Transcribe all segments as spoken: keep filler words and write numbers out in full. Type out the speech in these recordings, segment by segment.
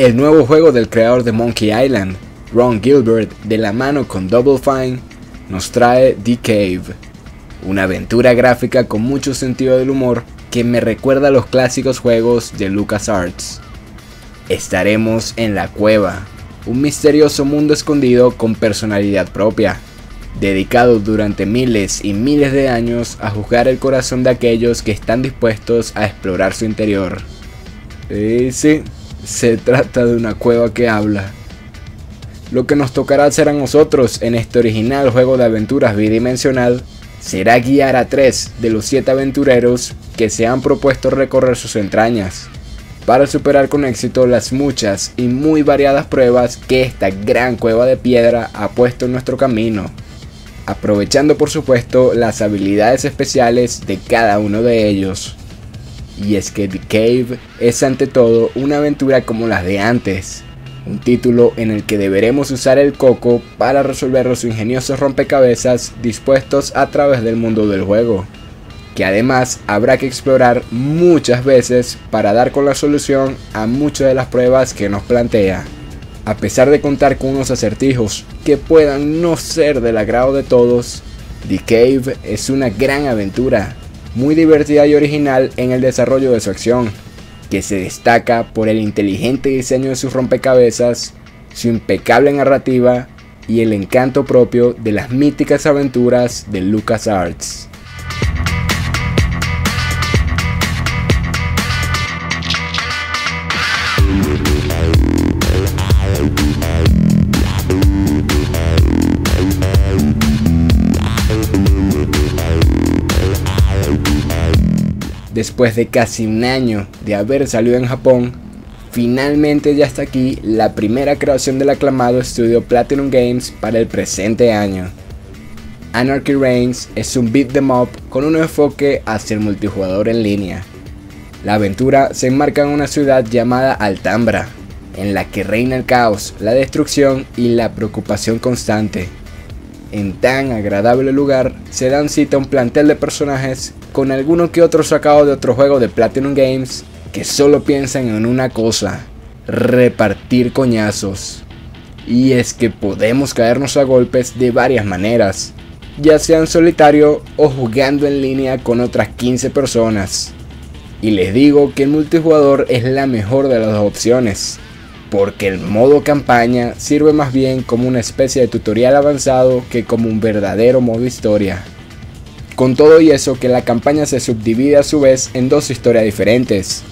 El nuevo juego del creador de Monkey Island, Ron Gilbert, de la mano con Double Fine, nos trae The Cave, una aventura gráfica con mucho sentido del humor que me recuerda a los clásicos juegos de LucasArts. Estaremos en la cueva, un misterioso mundo escondido con personalidad propia, dedicado durante miles y miles de años a juzgar el corazón de aquellos que están dispuestos a explorar su interior. Y sí, se trata de una cueva que habla. Lo que nos tocará hacer a nosotros en este original juego de aventuras bidimensional será guiar a tres de los siete aventureros que se han propuesto recorrer sus entrañas, para superar con éxito las muchas y muy variadas pruebas que esta gran cueva de piedra ha puesto en nuestro camino, aprovechando por supuesto las habilidades especiales de cada uno de ellos. Y es que The Cave es ante todo una aventura como las de antes, un título en el que deberemos usar el coco para resolver los ingeniosos rompecabezas dispuestos a través del mundo del juego, que además habrá que explorar muchas veces para dar con la solución a muchas de las pruebas que nos plantea. A pesar de contar con unos acertijos que puedan no ser del agrado de todos, The Cave es una gran aventura, muy divertida y original en el desarrollo de su acción, que se destaca por el inteligente diseño de sus rompecabezas, su impecable narrativa y el encanto propio de las míticas aventuras de LucasArts. Después de casi un año de haber salido en Japón, finalmente ya está aquí la primera creación del aclamado estudio Platinum Games para el presente año. Anarchy Reigns es un beat 'em up con un enfoque hacia el multijugador en línea. La aventura se enmarca en una ciudad llamada Altambra, en la que reina el caos, la destrucción y la preocupación constante. En tan agradable lugar se dan cita a un plantel de personajes con alguno que otro sacado de otro juego de Platinum Games que solo piensan en una cosa: repartir coñazos. Y es que podemos caernos a golpes de varias maneras, ya sea en solitario o jugando en línea con otras quince personas. Y les digo que el multijugador es la mejor de las dos opciones, porque el modo campaña sirve más bien como una especie de tutorial avanzado que como un verdadero modo historia. Con todo y eso, que la campaña se subdivide a su vez en dos historias diferentes,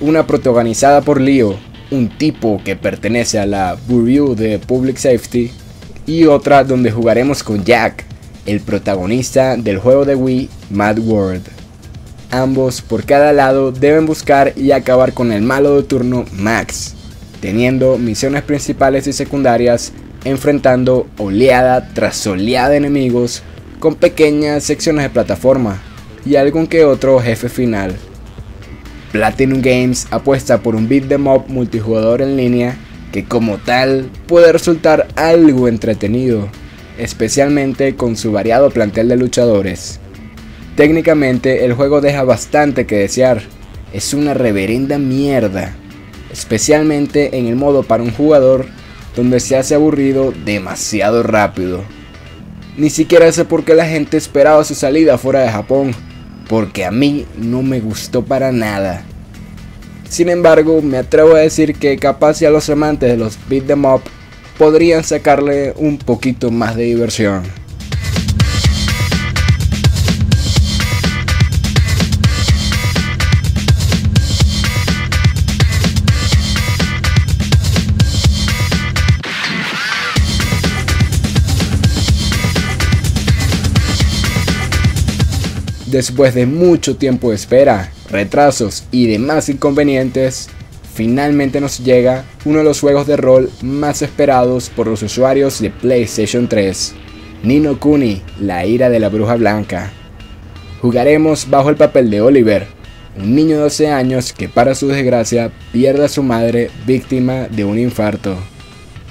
una protagonizada por Leo, un tipo que pertenece a la Bureau de Public Safety, y otra donde jugaremos con Jack, el protagonista del juego de Wii Mad World. Ambos por cada lado deben buscar y acabar con el malo de turno Max, teniendo misiones principales y secundarias, enfrentando oleada tras oleada de enemigos con pequeñas secciones de plataforma y algún que otro jefe final. Platinum Games apuesta por un beat 'em up multijugador en línea que como tal puede resultar algo entretenido, especialmente con su variado plantel de luchadores. Técnicamente el juego deja bastante que desear, es una reverenda mierda, especialmente en el modo para un jugador, donde se hace aburrido demasiado rápido. Ni siquiera sé por qué la gente esperaba su salida fuera de Japón, porque a mí no me gustó para nada. Sin embargo, me atrevo a decir que capaz ya los amantes de los beat 'em up podrían sacarle un poquito más de diversión. Después de mucho tiempo de espera, retrasos y demás inconvenientes, finalmente nos llega uno de los juegos de rol más esperados por los usuarios de PlayStation tres, Ni No Kuni, la ira de la bruja blanca. Jugaremos bajo el papel de Oliver, un niño de doce años que para su desgracia pierde a su madre víctima de un infarto.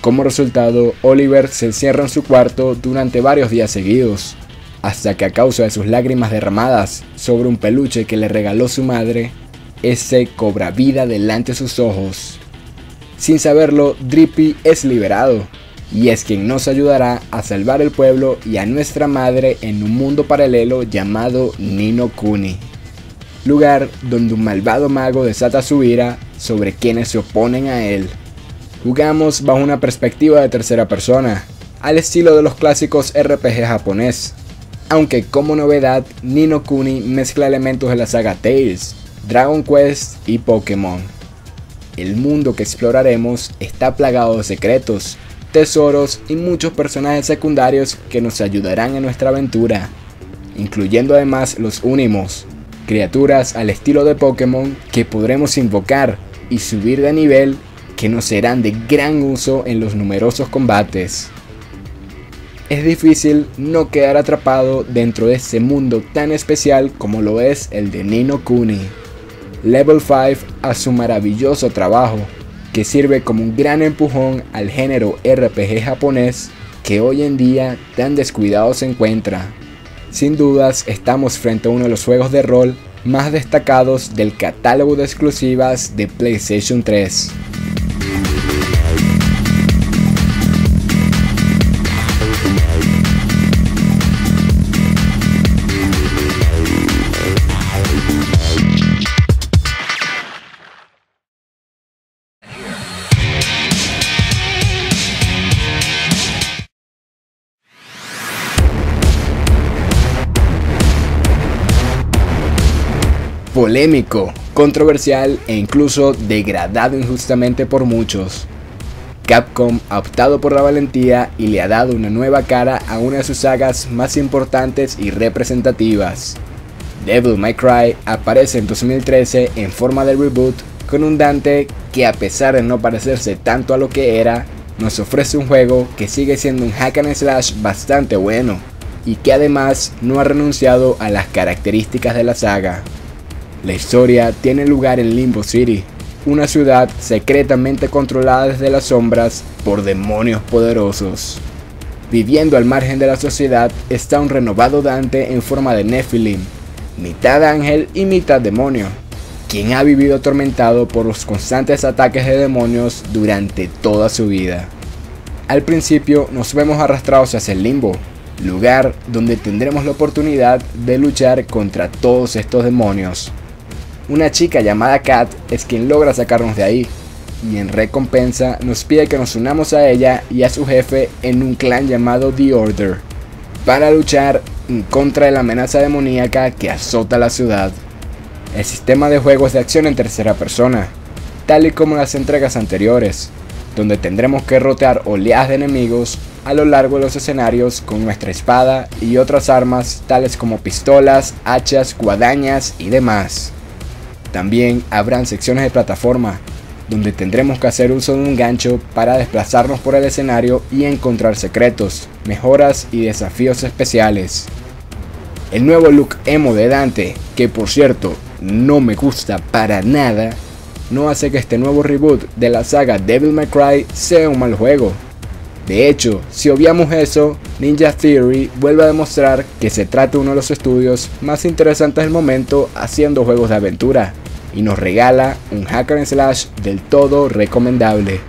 Como resultado, Oliver se encierra en su cuarto durante varios días seguidos, hasta que a causa de sus lágrimas derramadas sobre un peluche que le regaló su madre, ese cobra vida delante de sus ojos. Sin saberlo, Drippy es liberado, y es quien nos ayudará a salvar el pueblo y a nuestra madre en un mundo paralelo llamado Ni No Kuni, lugar donde un malvado mago desata su ira sobre quienes se oponen a él. Jugamos bajo una perspectiva de tercera persona, al estilo de los clásicos R P G japonés, aunque como novedad, Ni No Kuni mezcla elementos de la saga Tales, Dragon Quest y Pokémon. El mundo que exploraremos está plagado de secretos, tesoros y muchos personajes secundarios que nos ayudarán en nuestra aventura, incluyendo además los Unimos, criaturas al estilo de Pokémon que podremos invocar y subir de nivel que nos serán de gran uso en los numerosos combates. Es difícil no quedar atrapado dentro de este mundo tan especial como lo es el de Ni No Kuni. Level cinco a su maravilloso trabajo, que sirve como un gran empujón al género R P G japonés que hoy en día tan descuidado se encuentra. Sin dudas estamos frente a uno de los juegos de rol más destacados del catálogo de exclusivas de PlayStation tres. Polémico, controversial e incluso degradado injustamente por muchos, Capcom ha optado por la valentía y le ha dado una nueva cara a una de sus sagas más importantes y representativas. Devil May Cry aparece en dos mil trece en forma de reboot con un Dante que, a pesar de no parecerse tanto a lo que era, nos ofrece un juego que sigue siendo un hack and slash bastante bueno y que además no ha renunciado a las características de la saga. La historia tiene lugar en Limbo City, una ciudad secretamente controlada desde las sombras por demonios poderosos. Viviendo al margen de la sociedad está un renovado Dante en forma de Nephilim, mitad ángel y mitad demonio, quien ha vivido atormentado por los constantes ataques de demonios durante toda su vida. Al principio nos vemos arrastrados hacia el Limbo, lugar donde tendremos la oportunidad de luchar contra todos estos demonios. Una chica llamada Kat es quien logra sacarnos de ahí, y en recompensa nos pide que nos unamos a ella y a su jefe en un clan llamado The Order, para luchar en contra de la amenaza demoníaca que azota la ciudad. El sistema de juego es de acción en tercera persona, tal y como en las entregas anteriores, donde tendremos que rotear oleadas de enemigos a lo largo de los escenarios con nuestra espada y otras armas tales como pistolas, hachas, guadañas y demás. También habrán secciones de plataforma, donde tendremos que hacer uso de un gancho para desplazarnos por el escenario y encontrar secretos, mejoras y desafíos especiales. El nuevo look emo de Dante, que por cierto no me gusta para nada, no hace que este nuevo reboot de la saga Devil May Cry sea un mal juego. De hecho, si obviamos eso, Ninja Theory vuelve a demostrar que se trata de uno de los estudios más interesantes del momento haciendo juegos de aventura, y nos regala un hack and slash del todo recomendable.